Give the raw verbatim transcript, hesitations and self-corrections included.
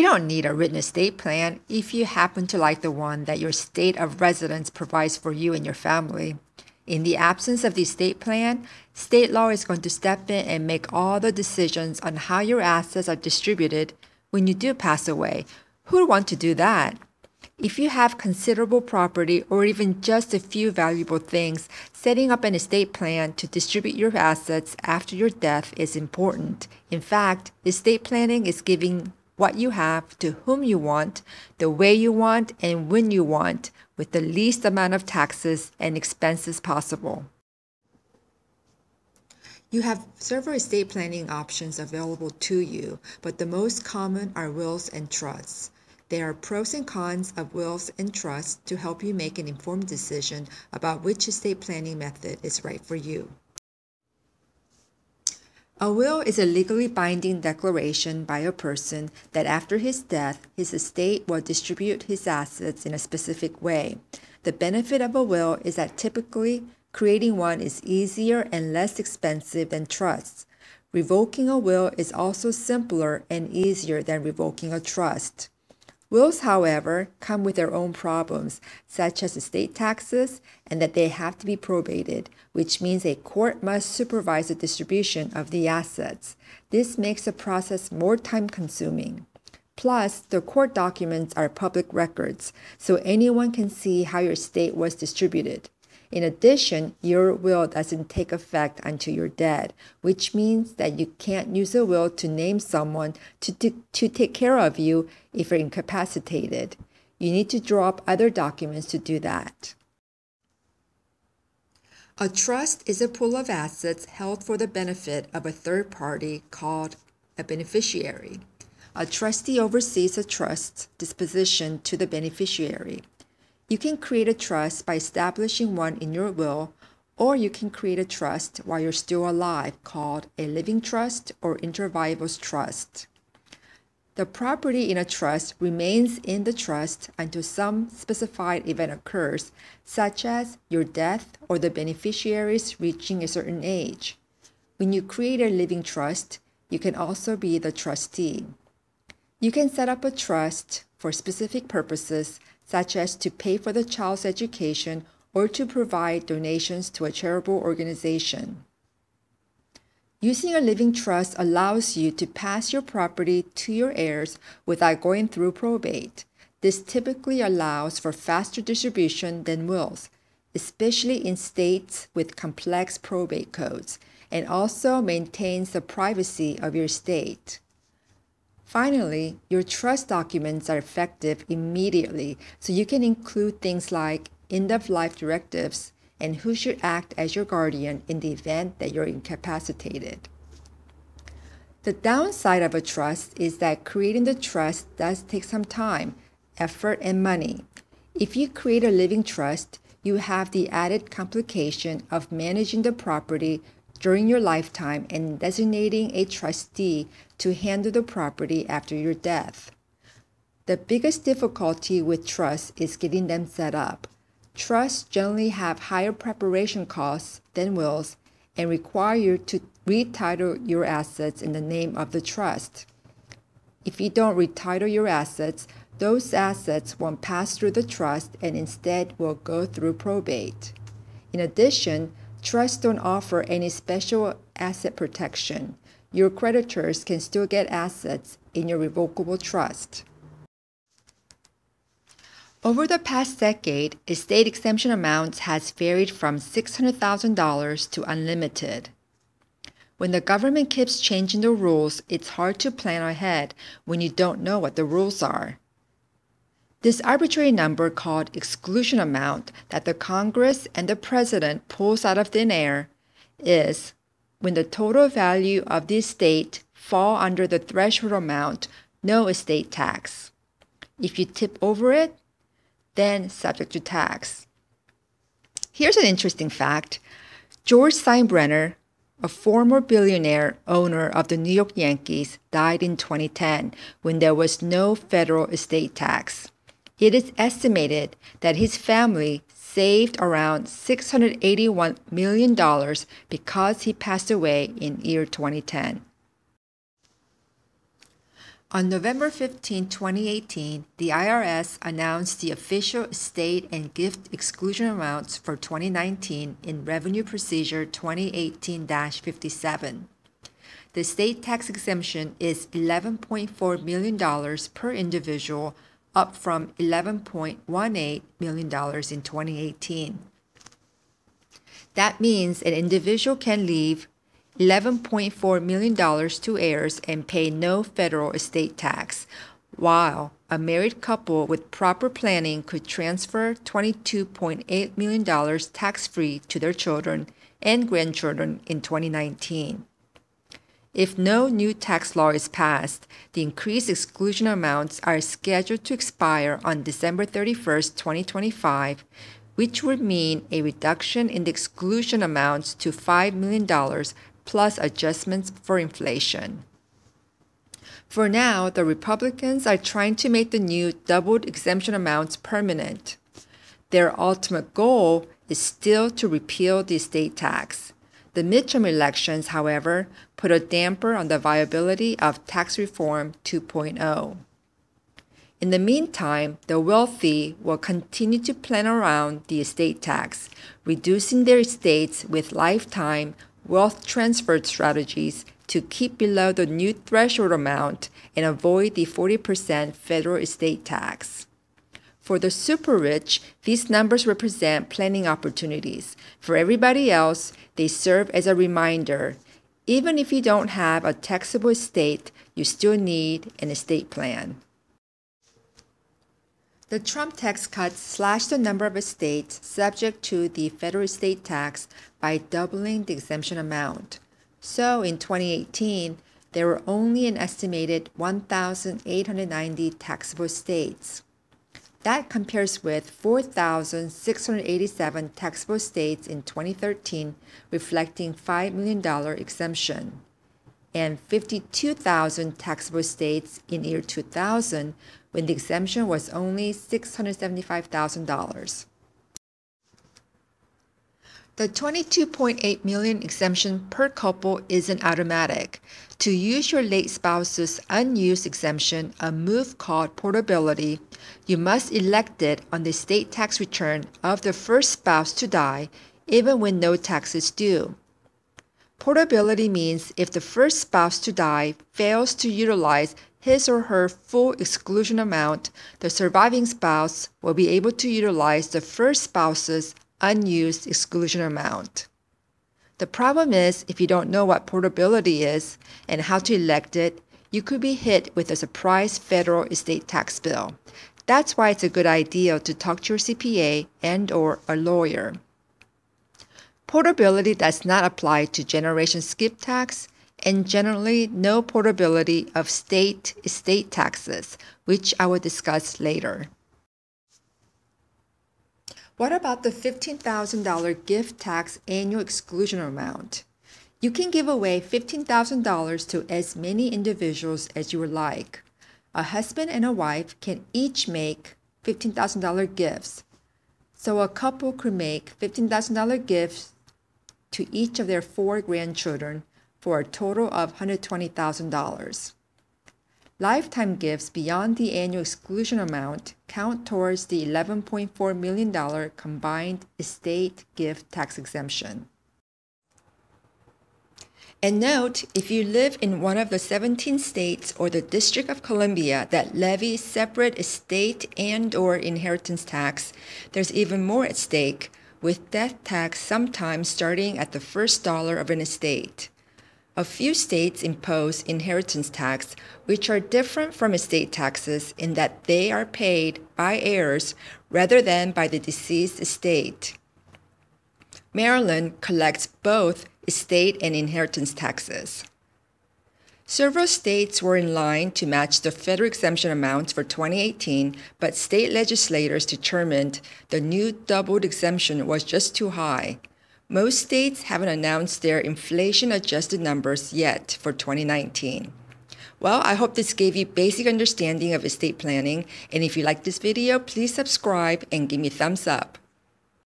You don't need a written estate plan if you happen to like the one that your state of residence provides for you and your family. In the absence of the estate plan, state law is going to step in and make all the decisions on how your assets are distributed when you do pass away. Who would want to do that? If you have considerable property or even just a few valuable things, setting up an estate plan to distribute your assets after your death is important. In fact, estate planning is giving what you have to whom you want, the way you want, and when you want, with the least amount of taxes and expenses possible. You have several estate planning options available to you, but the most common are wills and trusts. There are pros and cons of wills and trusts to help you make an informed decision about which estate planning method is right for you. A will is a legally binding declaration by a person that after his death, his estate will distribute his assets in a specific way. The benefit of a will is that typically creating one is easier and less expensive than trusts. Revoking a will is also simpler and easier than revoking a trust. Wills, however, come with their own problems, such as estate taxes and that they have to be probated, which means a court must supervise the distribution of the assets. This makes the process more time-consuming. Plus, the court documents are public records, so anyone can see how your estate was distributed. In addition, your will doesn't take effect until you're dead, which means that you can't use a will to name someone to, to, to take care of you if you're incapacitated. You need to draw up other documents to do that. A trust is a pool of assets held for the benefit of a third party called a beneficiary. A trustee oversees a trust's disposition to the beneficiary. You can create a trust by establishing one in your will, or you can create a trust while you're still alive called a living trust or intervivos trust. The property in a trust remains in the trust until some specified event occurs, such as your death or the beneficiaries reaching a certain age. When you create a living trust, you can also be the trustee. You can set up a trust for specific purposes, such as to pay for the child's education or to provide donations to a charitable organization. Using a living trust allows you to pass your property to your heirs without going through probate. This typically allows for faster distribution than wills, especially in states with complex probate codes, and also maintains the privacy of your estate. Finally, your trust documents are effective immediately, so you can include things like end-of-life directives and who should act as your guardian in the event that you're incapacitated. The downside of a trust is that creating the trust does take some time, effort, and money. If you create a living trust, you have the added complication of managing the property during your lifetime and designating a trustee to handle the property after your death. The biggest difficulty with trusts is getting them set up. Trusts generally have higher preparation costs than wills and require you to retitle your assets in the name of the trust. If you don't retitle your assets, those assets won't pass through the trust and instead will go through probate. In addition, trusts don't offer any special asset protection. Your creditors can still get assets in your revocable trust. Over the past decade, estate exemption amounts has varied from six hundred thousand dollars to unlimited. When the government keeps changing the rules, it's hard to plan ahead when you don't know what the rules are. This arbitrary number called exclusion amount that the Congress and the President pulls out of thin air is when the total value of the estate fall under the threshold amount, no estate tax. If you tip over it, then subject to tax. Here's an interesting fact. George Steinbrenner, a former billionaire owner of the New York Yankees, died in twenty ten when there was no federal estate tax. It is estimated that his family saved around six hundred eighty-one million dollars because he passed away in year twenty ten. On November fifteenth, twenty eighteen, the I R S announced the official estate and gift exclusion amounts for twenty nineteen in Revenue Procedure twenty eighteen dash fifty-seven. The state tax exemption is eleven point four million dollars per individual, up from eleven point one eight million dollars in twenty eighteen. That means an individual can leave eleven point four million dollars to heirs and pay no federal estate tax, while a married couple with proper planning could transfer twenty-two point eight million dollars tax-free to their children and grandchildren in twenty nineteen. If no new tax law is passed, the increased exclusion amounts are scheduled to expire on December thirty-first, twenty twenty-five, which would mean a reduction in the exclusion amounts to five million dollars plus adjustments for inflation. For now, the Republicans are trying to make the new doubled exemption amounts permanent. Their ultimate goal is still to repeal the estate tax. The midterm elections, however, put a damper on the viability of Tax Reform two point oh. In the meantime, the wealthy will continue to plan around the estate tax, reducing their estates with lifetime wealth transfer strategies to keep below the new threshold amount and avoid the forty percent federal estate tax. For the super rich, these numbers represent planning opportunities. For everybody else, they serve as a reminder. Even if you don't have a taxable estate, you still need an estate plan. The Trump tax cuts slashed the number of estates subject to the federal estate tax by doubling the exemption amount. So in twenty eighteen, there were only an estimated one thousand eight hundred ninety taxable estates. That compares with four thousand six hundred eighty-seven taxable estates in twenty thirteen, reflecting five million dollars exemption, and fifty-two thousand taxable estates in year two thousand, when the exemption was only six hundred seventy-five thousand dollars. The twenty-two point eight million dollars exemption per couple isn't automatic. To use your late spouse's unused exemption, a move called portability, you must elect it on the state tax return of the first spouse to die, even when no tax is due. Portability means if the first spouse to die fails to utilize his or her full exclusion amount, the surviving spouse will be able to utilize the first spouse's unused exclusion amount. The problem is, if you don't know what portability is and how to elect it, you could be hit with a surprise federal estate tax bill. That's why it's a good idea to talk to your C P A and or a lawyer. Portability does not apply to generation skip tax, and generally no portability of state estate taxes, which I will discuss later. What about the fifteen thousand dollar gift tax annual exclusion amount? You can give away fifteen thousand dollars to as many individuals as you would like. A husband and a wife can each make fifteen thousand dollar gifts. So a couple could make fifteen thousand dollar gifts to each of their four grandchildren, for a total of one hundred twenty thousand dollars. Lifetime gifts beyond the annual exclusion amount count towards the eleven point four million dollars combined estate gift tax exemption. And note, if you live in one of the seventeen states or the District of Columbia that levy separate estate and or inheritance tax, there's even more at stake, with death tax sometimes starting at the first dollar of an estate. A few states impose inheritance tax, which are different from estate taxes in that they are paid by heirs rather than by the deceased estate. Maryland collects both estate and inheritance taxes. Several states were in line to match the federal exemption amounts for twenty eighteen, but state legislators determined the new doubled exemption was just too high. Most states haven't announced their inflation-adjusted numbers yet for twenty nineteen. Well, I hope this gave you basic understanding of estate planning, and if you like this video, please subscribe and give me a thumbs up.